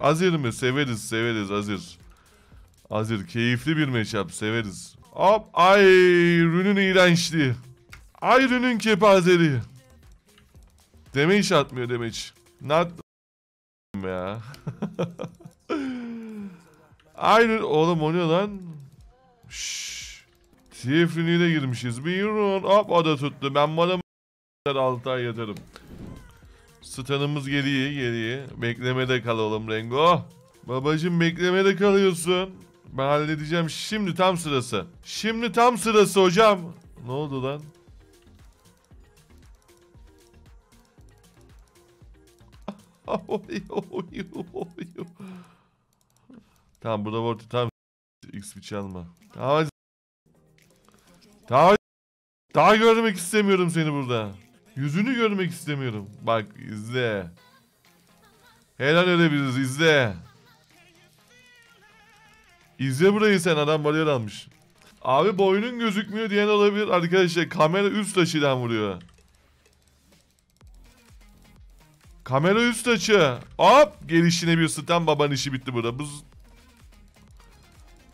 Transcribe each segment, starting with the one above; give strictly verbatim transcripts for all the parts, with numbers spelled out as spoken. Azir mi? Severiz severiz Azir. Azir keyifli bir matchup, severiz. Hop, ay rünün iğrençliği. Ay rünün kepazeliği. Damage atmıyor damage. Not ya. Ay oğlum oynuyor lan. Şşş. T F rünüyle girmişiz. Bir run. Hop o da tuttu. Ben bana altı ay yatarım. Stanımız geriye geriye. Beklemede kal oğlum Rengo. Babacım beklemede kalıyorsun. Ben halledeceğim. Şimdi tam sırası. Şimdi tam sırası hocam. Ne oldu lan? Tamam burada orta tam X P çalma. Tamam. Daha, daha görmek istemiyorum seni burada. Yüzünü görmek istemiyorum. Bak izle. Helal edebiliriz izle. İzle burayı sen, adam bariyer almış. Abi boynun gözükmüyor diyen olabilir arkadaşlar. Kamera üst açıdan vuruyor. Kamera üst açı. Hop gelişine bir stun, baban işi bitti burada. Bız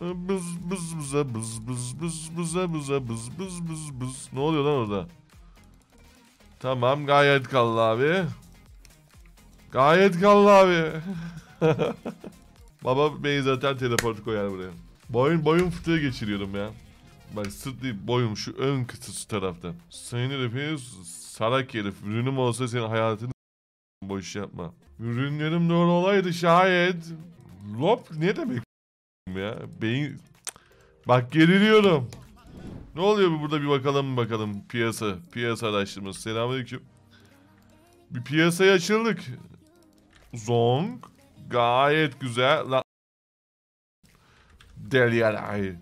bız bız bıza bız bız bız bıza bıza bız bız bız bız. Ne oluyor lan orada? Tamam gayet kallı abi. Gayet kallı abi. Baba beni zaten teleport koyar buraya. Boyun boyun fıtığı geçiriyorum ya. Bak sırt değil, boyun şu ön kıtası tarafta. Sayın herif sarak herif. Rünüm olsa senin hayatını boş yapma. Rünlerim doğru olaydı şayet. Lop ne demek ya? Beyin... Bak geriliyorum. Ne oluyor burada bir bakalım bakalım. Piyasa. Piyasa araştırması. Selamünaleyküm. Bir piyasaya açıldık. Zong. Gayet güzel. La... Deli yarayı.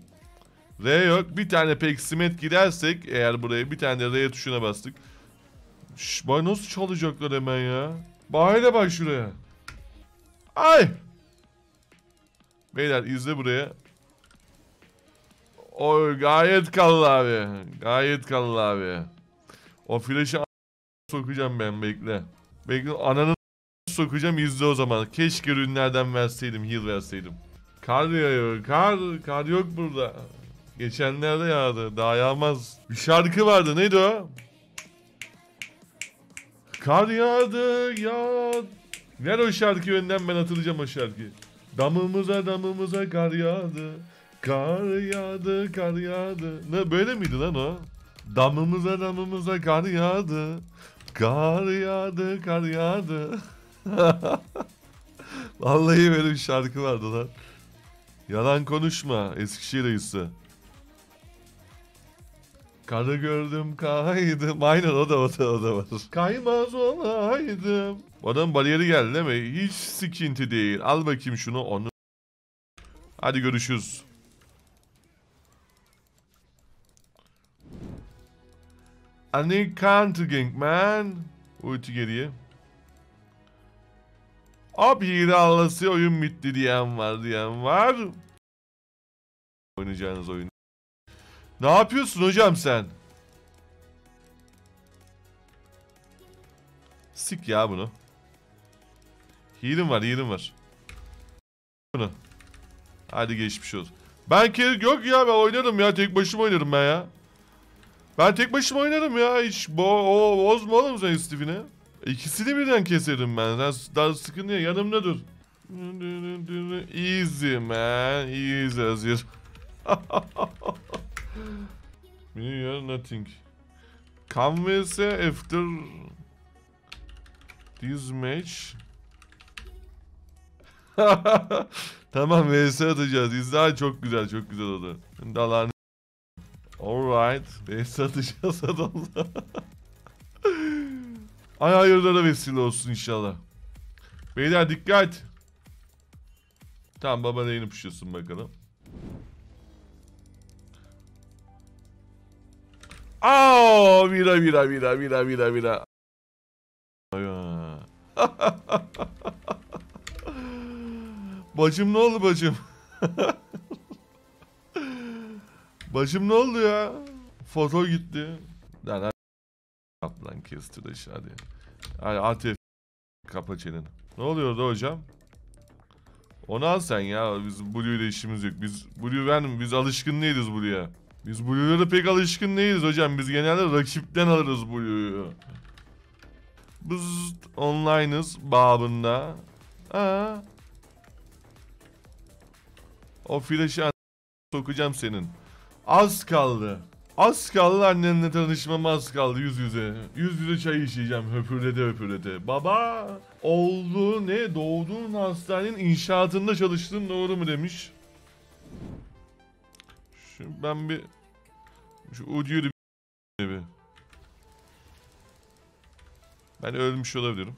R yok. Bir tane peksimet girersek eğer buraya bir tane de R tuşuna bastık. Şş, bay nasıl çalacaklar hemen ya? Bahane bak şuraya. Ay! Beyler izle buraya. Oy gayet kallı abi. Gayet kallı abi. O flash'ı sokacağım ben, bekle. Bekle ananı sokacağım, izle o zaman. Keşke ürünlerden verseydim, heal verseydim. Kar yağıyor, kar, kar yok burada. Geçenlerde yağdı, daha yağmaz. Bir şarkı vardı, neydi o? Kar yağdı, yağdı. Ver o şarkıyı önden, ben hatırlayacağım o şarkıyı. Damımıza damımıza kar yağdı. Kar yağdı, kar yağdı. Ne, böyle miydi lan o? Damımıza damımıza kar yağdı. Kar yağdı, kar yağdı. Vallahi böyle bir şarkı vardı lan. Yalan konuşma Eskişehir ayısı. Karı gördüm kaydım. Aynen o da o da o da var. Kaymaz olaydım. Adam bariyeri geldi değil mi? Hiç sikinti değil. Al bakayım şunu onu. Hadi görüşürüz. I need counter gank man. Ulti geriye. Abi hile Allah'sı oyun bitti diyen var diyen var. Oynayacağınız oyun. Ne yapıyorsun hocam sen? Sik ya bunu. Hilim var, hilim var. Bunu. Hadi geçmiş olsun. Ben kere yok ya, ben oynarım ya, tek başıma oynarım ben ya. Ben tek başıma oynarım ya, hiç bozma oğlum sen istifini. İkisini birden keserim ben. Daha sıkıntı ya, yanımda dur. Easy man, easy Azir. You're nothing. Convince after this match. Tamam vs atacağız. İzle çok güzel, çok güzel oldu. Dalan. Alright. Vs atacağız adamla. Ay hayırlara vesile olsun inşallah. Beyler dikkat. Tamam baba neyini puşuyorsun bakalım. Aaaa vira vira vira vira vira vira. Bacım ne oldu bacım? Bacım ne oldu ya? Foto gitti. Lan lan kestir aşağıya. Hadi A T F kapa çeneni. Ne oluyordu hocam? Onu al sen ya. Biz Blue ile işimiz yok. Biz Blue verdim. Biz alışkın değiliz Blue'ya. Biz Blue'lara pek alışkın değiliz hocam. Biz genelde rakipten alırız Blue'yu. Biz online'ız babında. Aa. O flash'ı sokacağım senin. Az kaldı. Az kaldı annenle tanışmama, az kaldı yüz yüze. Yüz yüze çay içeceğim höpürdede höpürdede. Baba oldu ne, doğduğun hastanenin inşaatında çalıştın, doğru mu demiş. Şimdi ben bir şu ucuyu bir ben ölmüş olabilirim.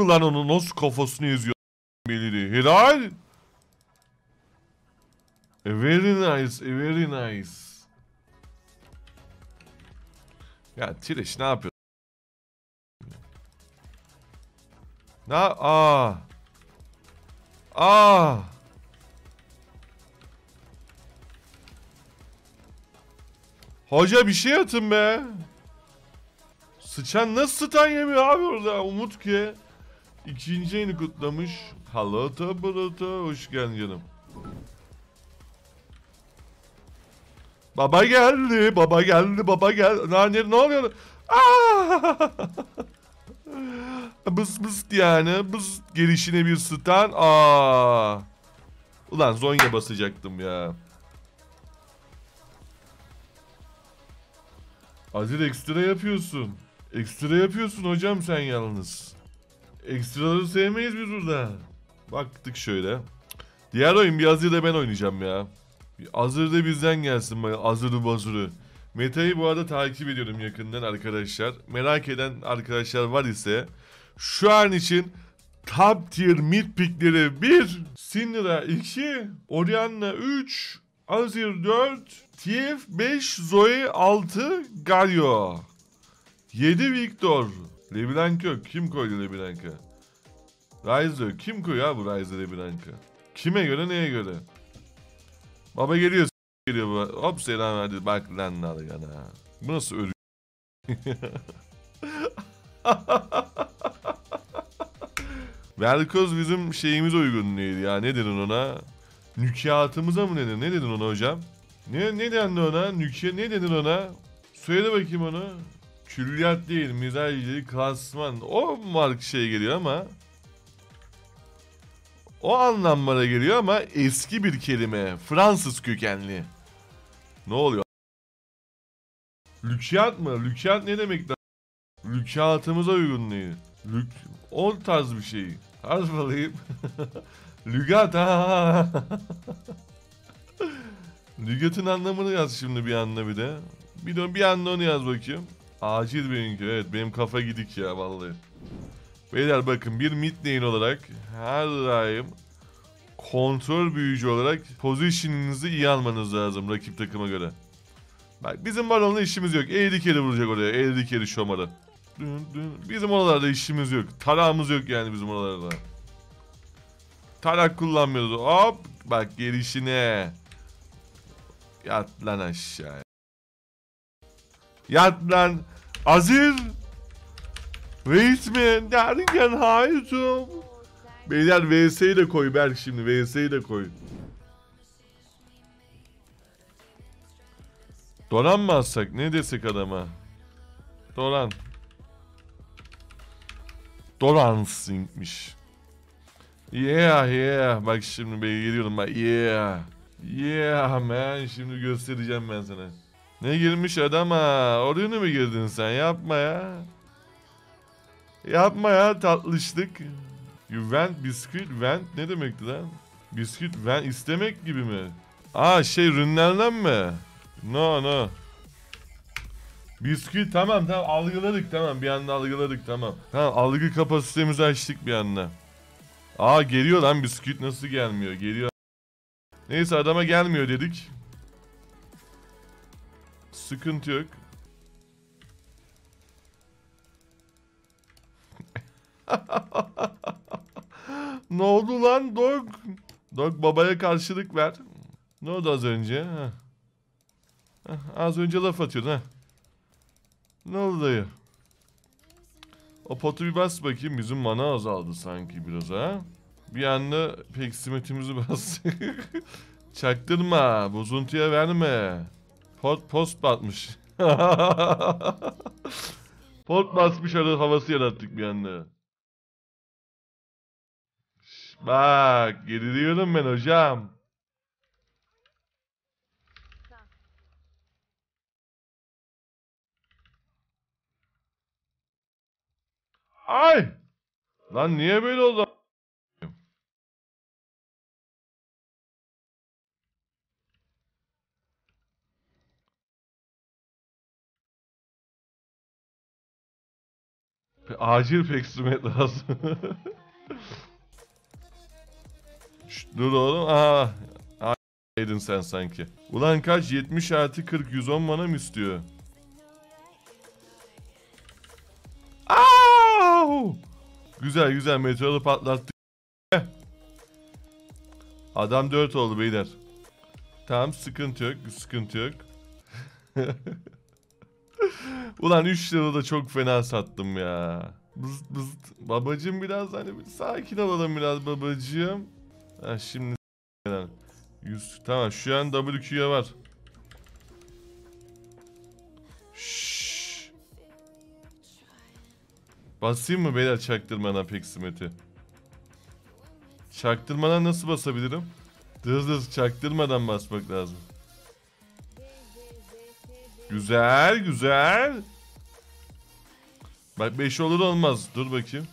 Lan onun nasıl kafasını eziyor belirli. Helal. A very nice, a very nice. Ya Tireş ne yapıyor? Ne? Aa. Aa. Hoca bir şey atın be. Sıçan nasıl sıtan yemiyor abi orada? Umut ki. İkinci yeni kutlamış. Halata balata. Hoş geldin canım. Baba geldi. Baba geldi. Baba geldi. Nane, ne oluyor? Aaa. Bıs bıs yani. Bıs. Gelişine bir stun. Aa. Ulan Zonya basacaktım ya. Azir ekstra yapıyorsun. Ekstra yapıyorsun hocam sen yalnız. Ekstraları sevmeyiz biz burada. Baktık şöyle. Diğer oyun bir Azir'de ben oynayacağım ya. Bir Azir'de bizden gelsin bana. Azır'ı bazırı. Meta'yı bu arada takip ediyorum yakından arkadaşlar. Merak eden arkadaşlar var ise şu an için top tier mid pickleri bir, Syndra iki, Orianna üç, Azir dört, T F beş, Zoe altı, Galio yedi, Viktor. Leblanc yok. Kim koydu Leblanc'ı? Ryze yok. Kim koyuyor abi Ryze Leblanc'ı? Kime göre, neye göre? Baba geliyor, geliyor bu. Hop selam verdi. Bak lan nargana. Bu nasıl ölü? Velkoz bizim şeyimiz uygun değil ya. Ne dedin ona? Nükatımıza mı dedin? Ne dedin ona hocam? Ne, ne dendi ona? Nükya ne dedin ona? Söyle bakayım onu. Külliyat değil, mizajcılık, klasman, o mark şey geliyor ama o anlamlara geliyor ama eski bir kelime, Fransız kökenli. Ne oluyor? Lükiyat mı? Lükiyat ne demek lan? Lükiyatımıza uygun değil. Lük... O tarz bir şey. Harf alayım. Lügat ha. Lügat'ın anlamını yaz şimdi bir anla bir de. Bir de bir anla onu yaz bakayım. Acil benimki. Evet benim kafa gidik ya vallahi. Beyler bakın bir mid lane olarak her daim kontrol büyücü olarak pozisyoninizi iyi almanız lazım rakip takıma göre. Bak bizim var onunla işimiz yok. elli kere vuracak oraya. elli kere şomarı. Bizim oralarda işimiz yok. Tarağımız yok yani bizim oralarda. Tarak kullanmıyoruz. Hop bak gelişine. Yat lan aşağıya. Yat lan Azir Reismen derken hayatım. Beyler V S'yi de koy Berk, şimdi V S'yi de koy. Dolan mı alsak, ne desek adama? Dolan Dolansing'miş. Yeah yeah. Bak şimdi ben geliyorum bak. Yeah. Yeah man. Şimdi göstereceğim ben sana. Ne girmiş adam ha? Oraya mı girdin sen? Yapma ya. Yapma ya tatlışlık. You went biscuit went ne demekti lan? Biscuit went istemek gibi mi? Aa şey ürünlerden mi? No no. Biscuit tamam tamam algıladık tamam bir anda algıladık tamam. Tamam algı kapasitemizi açtık bir anda. Aa geliyor lan biscuit nasıl gelmiyor? Geliyor. Neyse adama gelmiyor dedik. Sıkıntı yok. Ne oldu lan dog? Dog babaya karşılık ver. Ne oldu az önce? Heh. Heh, az önce laf atıyordun ha. Ne oldu dayı? O potu bir bas bakayım. Bizim mana azaldı sanki biraz ha. Bir anda peksimetimizi bastık. Çaktırma. Bozuntuya verme. Pot post batmış. Pot basmış arada havası yarattık bir anda. Bak geriliyorum ben hocam. Ay! Lan niye böyle oldu? Acil peksimet lazım. Şşt, dur oğlum. Aha. Aydın sen sanki. Ulan kaç? yetmiş artı kırk yüz on bana mı istiyor? Aaaaaav! Güzel güzel meteoru patlattık. Adam dört oldu beyler. Tamam sıkıntı yok. Sıkıntı yok. Ulan üç lira da çok fena sattım ya. Bızıt bızıt. Babacığım biraz hani bir sakin olalım biraz babacığım. Ha şimdi yüz. Tamam şu an W Q'ye var. Şşş. Basayım mı beyler çaktırmadan peksimeti? Çaktırmadan nasıl basabilirim? Hızlı çaktırmadan basmak lazım. Güzel güzel. Bak beş olur olmaz. Dur bakayım.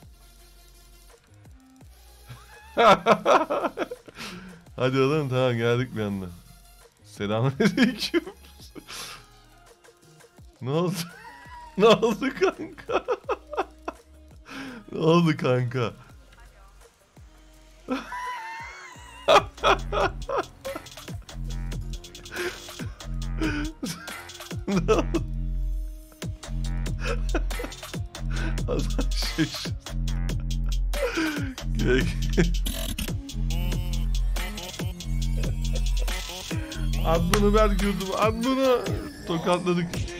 Hadi oğlum tamam geldik bir anda. Selamünaleyküm. Ne oldu? Ne oldu kanka? Ne oldu kanka? Ne oldu? Adam şaşırdı. Gel gel. Adını ver gördüm. Adını tokatladık.